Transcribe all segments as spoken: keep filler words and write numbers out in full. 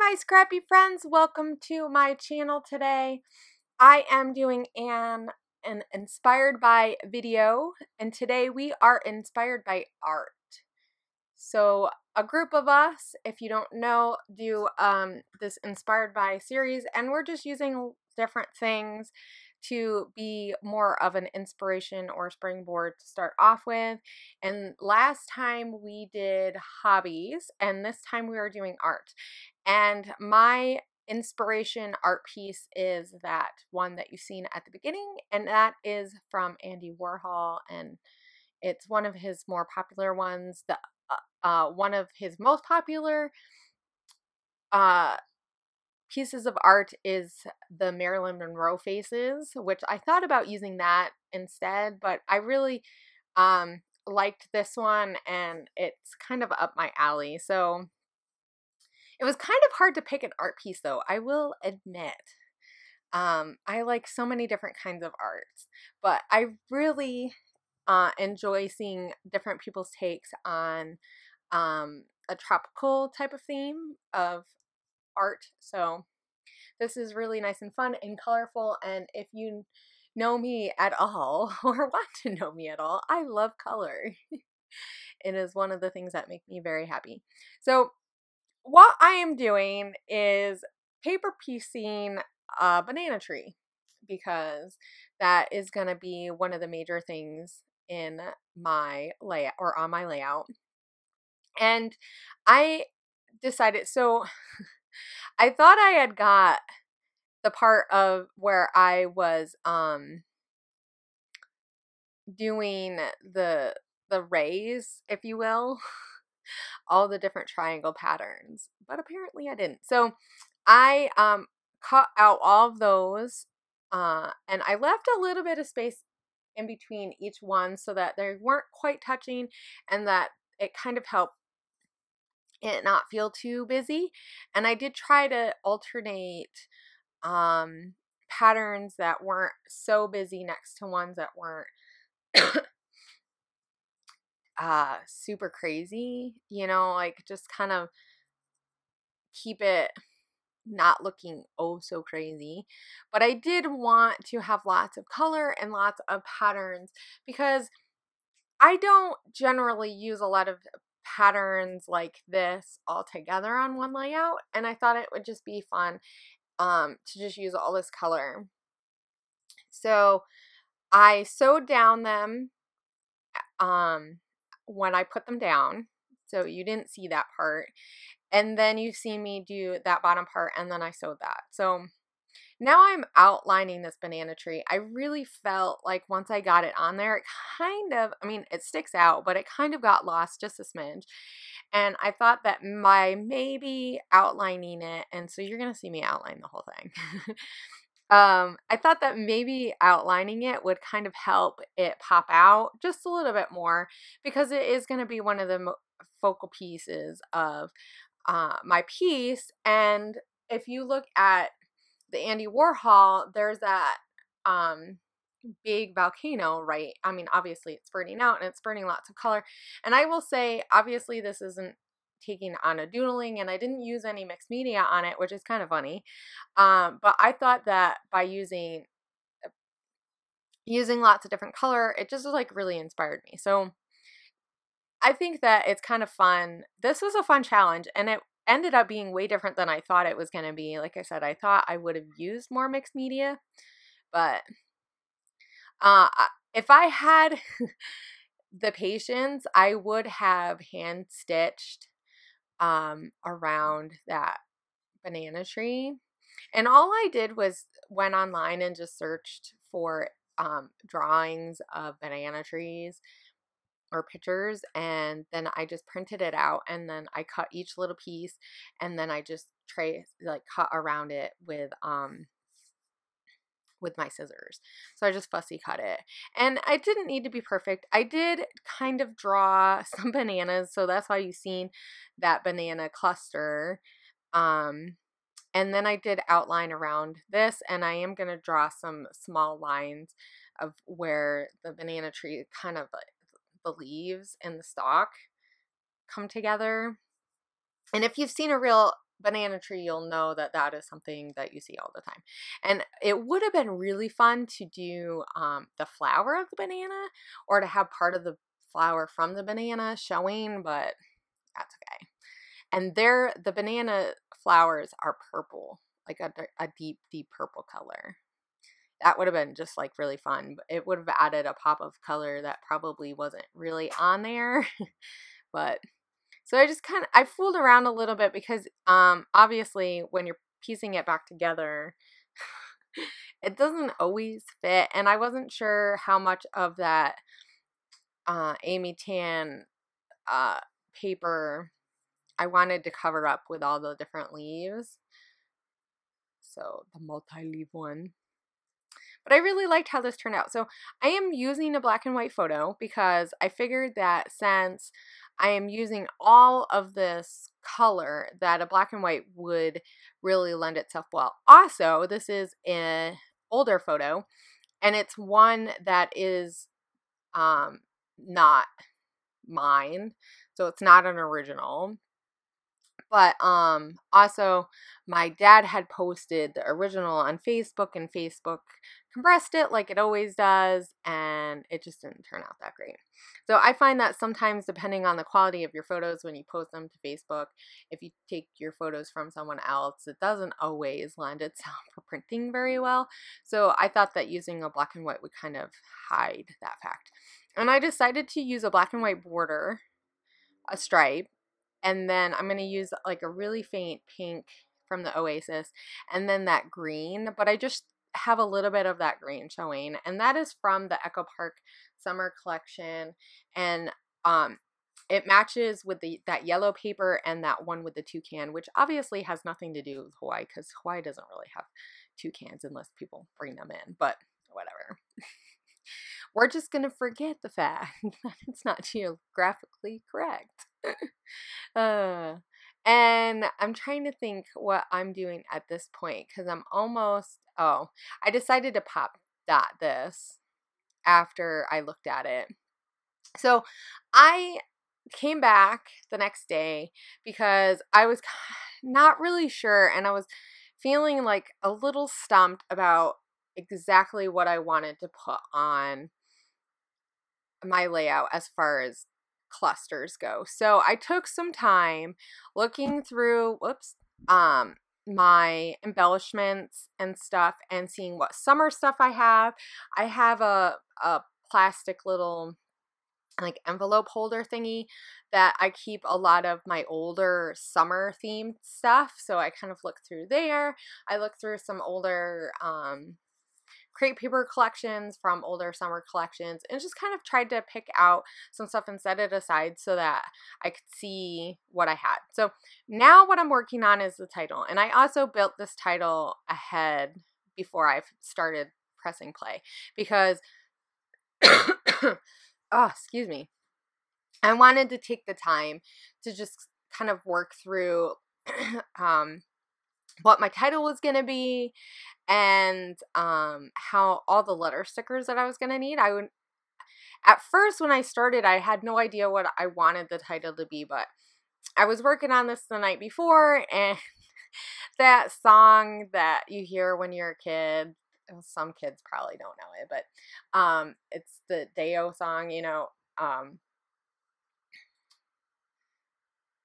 my scrappy friends, welcome to my channel today. I am doing an, an inspired by video, and today we are inspired by art. So a group of us, if you don't know, do um, this inspired by series, and we're just using different things to be more of an inspiration or springboard to start off with. And last time we did hobbies, and this time we are doing art. And my inspiration art piece is that one that you've seen at the beginning, and that is from Andy Warhol, and it's one of his more popular ones. The uh, one of his most popular uh pieces of art is the Marilyn Monroe faces, which I thought about using that instead, but I really um, liked this one, and it's kind of up my alley. So it was kind of hard to pick an art piece, though, I will admit. Um, I like so many different kinds of arts, but I really uh, enjoy seeing different people's takes on um, a tropical type of theme of art. So this is really nice and fun and colorful, and if you know me at all or want to know me at all, I love color. It is one of the things that make me very happy. So what I am doing is paper piecing a banana tree, because that is going to be one of the major things in my layout or on my layout. And I decided, so I thought I had got the part of where I was um doing the the rays, if you will, all the different triangle patterns, but apparently I didn't. So I um cut out all of those uh and I left a little bit of space in between each one so that they weren't quite touching, and that it kind of helped it not feel too busy. And I did try to alternate um, patterns that weren't so busy next to ones that weren't uh, super crazy, you know, like just kind of keep it not looking oh so crazy. But I did want to have lots of color and lots of patterns, because I don't generally use a lot of patterns like this all together on one layout, and I thought it would just be fun um, to just use all this color. So I sewed down them um, when I put them down, so you didn't see that part, and then you see me do that bottom part, and then I sewed that. So now I'm outlining this banana tree. I really felt like once I got it on there, it kind of, I mean, it sticks out, but it kind of got lost just a smidge. And I thought that my maybe outlining it, and so you're going to see me outline the whole thing. um, I thought that maybe outlining it would kind of help it pop out just a little bit more, because it is going to be one of the focal pieces of uh, my piece. And if you look at the Andy Warhol, there's that um, big volcano, right? I mean, obviously it's burning out and it's burning lots of color. And I will say, obviously this isn't taking on a doodling, and I didn't use any mixed media on it, which is kind of funny. Um, but I thought that by using using lots of different color, it just like really inspired me. So I think that it's kind of fun. This was a fun challenge, and it ended up being way different than I thought it was going to be. Like I said, I thought I would have used more mixed media, but uh, if I had the patience, I would have hand stitched um, around that banana tree. And all I did was went online and just searched for um, drawings of banana trees or pictures, and then I just printed it out, and then I cut each little piece, and then I just trace, like cut around it with um with my scissors. So I just fussy cut it, and I didn't need to be perfect. I did kind of draw some bananas, so that's why you've seen that banana cluster. Um and then I did outline around this, and I am going to draw some small lines of where the banana tree kind of like the leaves and the stalk come together. And if you've seen a real banana tree, you'll know that that is something that you see all the time. And it would have been really fun to do um, the flower of the banana, or to have part of the flower from the banana showing, but that's okay. And there, the banana flowers are purple, like a, a deep, deep purple color. That would have been just like really fun. It would have added a pop of color that probably wasn't really on there, but so I just kind of, I fooled around a little bit because um, obviously when you're piecing it back together, it doesn't always fit. And I wasn't sure how much of that uh, Amy Tan uh, paper I wanted to cover up with all the different leaves. So the multi-leaf one. But I really liked how this turned out. So I am using a black and white photo because I figured that since I am using all of this color, that a black and white would really lend itself well. Also, this is an older photo, and it's one that is um, not mine, so it's not an original. But um, also, my dad had posted the original on Facebook, and Facebook compressed it like it always does, and it just didn't turn out that great. So I find that sometimes, depending on the quality of your photos when you post them to Facebook, if you take your photos from someone else, it doesn't always lend itself for printing very well. So I thought that using a black and white would kind of hide that fact. And I decided to use a black and white border, a stripe, and then I'm going to use like a really faint pink from the Oasis, and then that green, but I just have a little bit of that green showing, and that is from the Echo Park summer collection, and um, it matches with the that yellow paper and that one with the toucan, which obviously has nothing to do with Hawaii, because Hawaii doesn't really have toucans unless people bring them in, but whatever. We're just going to forget the fact that it's not geographically correct. uh, and I'm trying to think what I'm doing at this point, because I'm almost, oh, I decided to pop dot this after I looked at it. So I came back the next day because I was not really sure, and I was feeling like a little stumped about exactly what I wanted to put on my layout as far as clusters go. So I took some time looking through whoops um my embellishments and stuff, and seeing what summer stuff I have. I have a a plastic little like envelope holder thingy that I keep a lot of my older summer themed stuff, so I kind of look through there. I look through some older um Crate Paper collections from older summer collections, and just kind of tried to pick out some stuff and set it aside so that I could see what I had. So now what I'm working on is the title, and I also built this title ahead before I've started pressing play because oh, excuse me, I wanted to take the time to just kind of work through um what my title was going to be, and um, how all the letter stickers that I was going to need. I would, at first when I started, I had no idea what I wanted the title to be, but I was working on this the night before, and that song that you hear when you're a kid, some kids probably don't know it, but um, it's the Dayo song, you know, um,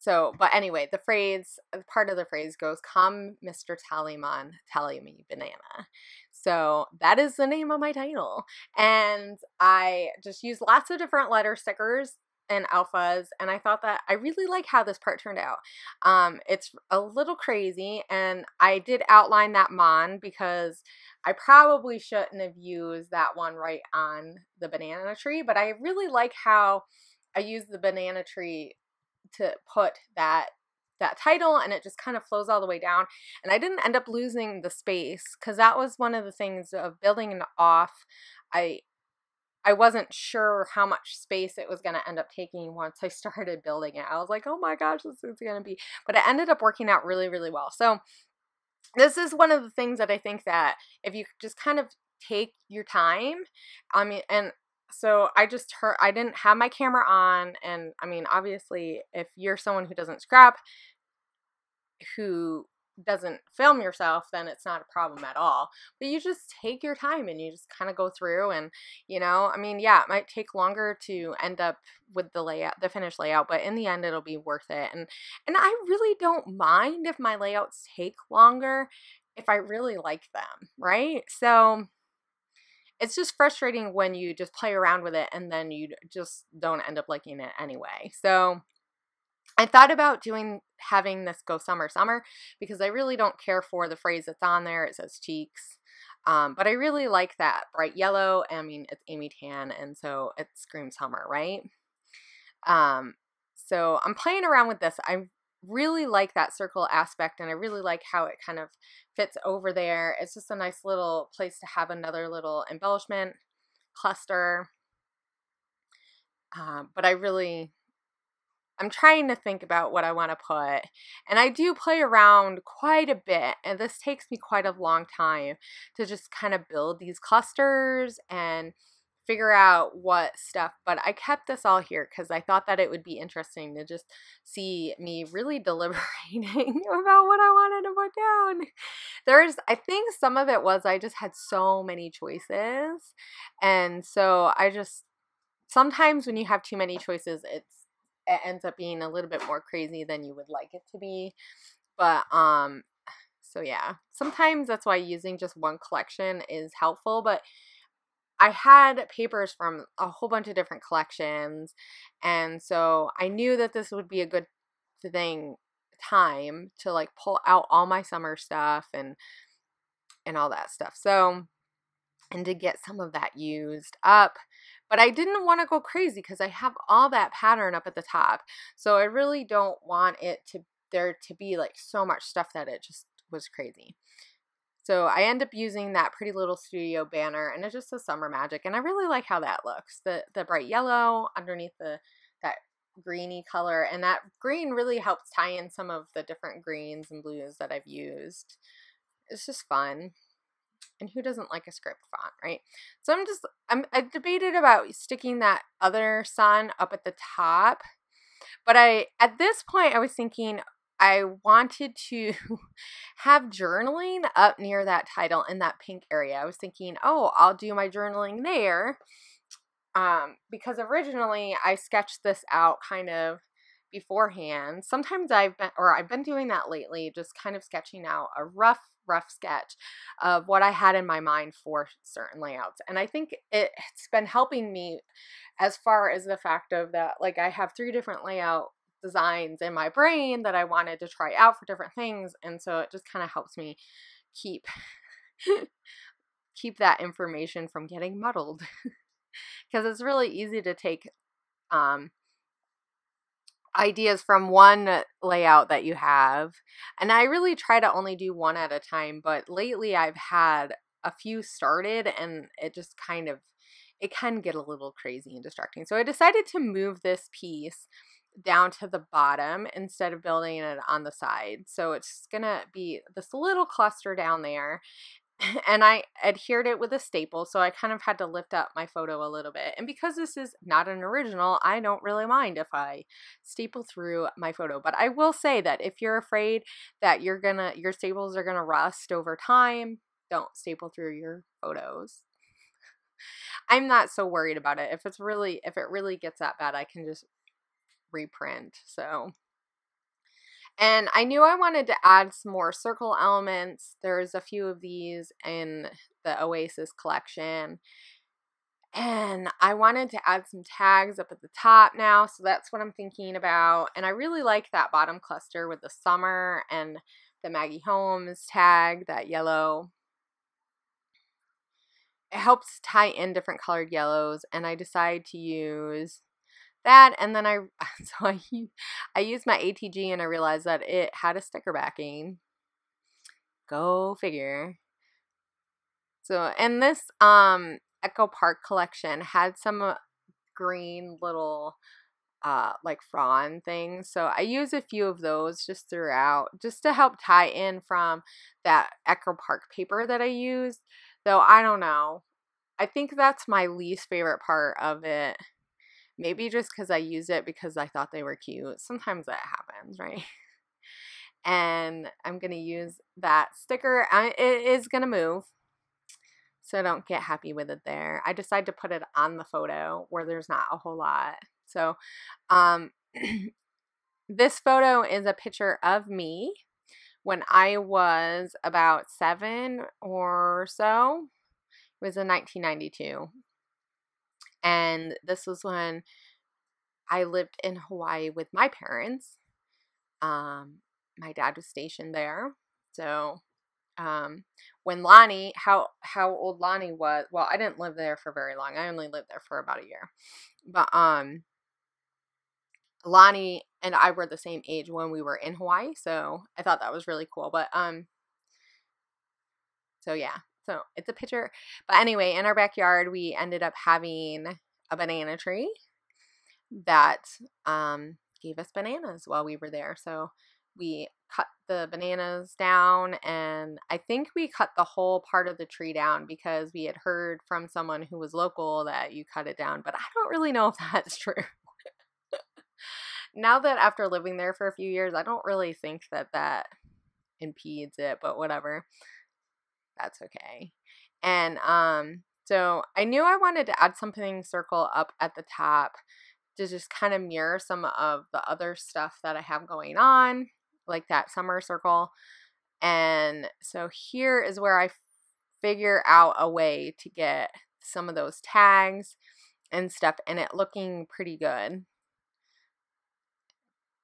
So, but anyway, the phrase, part of the phrase goes, "Come, Mister Tallyman, tally me banana." So that is the name of my title. And I just used lots of different letter stickers and alphas, and I thought that I really like how this part turned out. Um, it's a little crazy, and I did outline that mon because I probably shouldn't have used that one right on the banana tree, but I really like how I used the banana tree to put that that title, and it just kind of flows all the way down, and I didn't end up losing the space, because that was one of the things of building it off. I I wasn't sure how much space it was going to end up taking once I started building it. I was like, oh my gosh, this is going to be, but it ended up working out really, really well. So this is one of the things that I think that if you just kind of take your time, I mean, and so I just heard, I didn't have my camera on, and I mean, obviously, if you're someone who doesn't scrap, who doesn't film yourself, then it's not a problem at all. But you just take your time and you just kind of go through and, you know, I mean, yeah, it might take longer to end up with the layout, the finished layout, but in the end it'll be worth it. And, and I really don't mind if my layouts take longer if I really like them, right? So it's just frustrating when you just play around with it and then you just don't end up liking it anyway. So I thought about doing having this go summer summer because I really don't care for the phrase that's on there. It says cheeks, um, but I really like that bright yellow. I mean, it's Amy Tan, and so it screams summer, right? Um, so I'm playing around with this. I really like that circle aspect, and I really like how it kind of fits over there. It's just a nice little place to have another little embellishment cluster. Uh, but I really... I'm trying to think about what I want to put, and I do play around quite a bit, and this takes me quite a long time to just kind of build these clusters and figure out what stuff, but I kept this all here because I thought that it would be interesting to just see me really deliberating about what I wanted to put down. There's, I think some of it was I just had so many choices, and so I just, sometimes when you have too many choices, it's it ends up being a little bit more crazy than you would like it to be. But, um, so yeah, sometimes that's why using just one collection is helpful, but I had papers from a whole bunch of different collections. And so I knew that this would be a good thing time to like pull out all my summer stuff and, and all that stuff. So, and to get some of that used up. But I didn't want to go crazy because I have all that pattern up at the top. So I really don't want it to there to be like so much stuff that it just was crazy. So I end up using that Pretty Little Studio banner, and it's just a summer magic. And I really like how that looks. The the bright yellow underneath the that greeny color. And that green really helps tie in some of the different greens and blues that I've used. It's just fun. And who doesn't like a script font, right? So I'm just, I'm, I debated about sticking that other sun up at the top. But I, at this point, I was thinking I wanted to have journaling up near that title in that pink area. I was thinking, oh, I'll do my journaling there. Um, because originally I sketched this out kind of beforehand. Sometimes I've been, or I've been doing that lately, just kind of sketching out a rough rough sketch of what I had in my mind for certain layouts. And I think it's been helping me as far as the fact of that, like I have three different layout designs in my brain that I wanted to try out for different things. And so it just kind of helps me keep, keep that information from getting muddled because it's really easy to take, um, ideas from one layout that you have. And I really try to only do one at a time, but lately I've had a few started and it just kind of, it can get a little crazy and distracting. So I decided to move this piece down to the bottom instead of building it on the side. So it's gonna be this little cluster down there. And I adhered it with a staple, so I kind of had to lift up my photo a little bit. And because this is not an original, I don't really mind if I staple through my photo. But I will say that if you're afraid that you're gonna, your staples are gonna rust over time, don't staple through your photos. I'm not so worried about it. If it's really, if it really gets that bad, I can just reprint. So. And I knew I wanted to add some more circle elements. There's a few of these in the Oasis collection. And I wanted to add some tags up at the top now, so that's what I'm thinking about. And I really like that bottom cluster with the summer and the Maggie Holmes tag, that yellow. It helps tie in different colored yellows, and I decide to use that, and then I so I, I used my A T G and I realized that it had a sticker backing. Go figure. So, and this um Echo Park collection had some green little uh like frond things. So I use a few of those just throughout just to help tie in from that Echo Park paper that I used. Though I don't know. I think that's my least favorite part of it. Maybe just because I use it because I thought they were cute. Sometimes that happens, right? and I'm going to use that sticker. I, it is going to move, so don't get happy with it there. I decided to put it on the photo where there's not a whole lot. So um, this photo is a picture of me when I was about seven or so. It was in nineteen ninety-two. And this was when I lived in Hawaii with my parents. Um, my dad was stationed there. So um, when Lonnie, how, how old Lonnie was, well, I didn't live there for very long. I only lived there for about a year. But um, Lonnie and I were the same age when we were in Hawaii. So I thought that was really cool. But um, so yeah. So it's a picture. But anyway, in our backyard, we ended up having a banana tree that um, gave us bananas while we were there. So we cut the bananas down, and I think we cut the whole part of the tree down because we had heard from someone who was local that you cut it down. But I don't really know if that's true. Now that after living there for a few years, I don't really think that that impedes it, but whatever. That's okay. And um, so I knew I wanted to add something circle up at the top to just kind of mirror some of the other stuff that I have going on, like that summer circle. And so here is where I figure out a way to get some of those tags and stuff and it looking pretty good.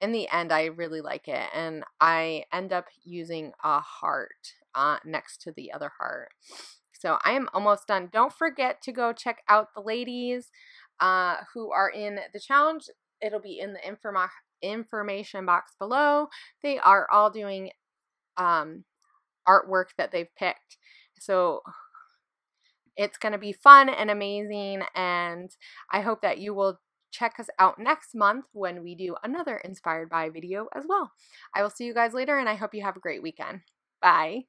In the end, I really like it, and I end up using a heart uh, next to the other heart. So I am almost done. Don't forget to go check out the ladies uh, who are in the challenge. It'll be in the informa information box below. They are all doing um, artwork that they've picked. So it's going to be fun and amazing, and I hope that you will check us out next month when we do another Inspired By video as well. I will see you guys later, and I hope you have a great weekend. Bye.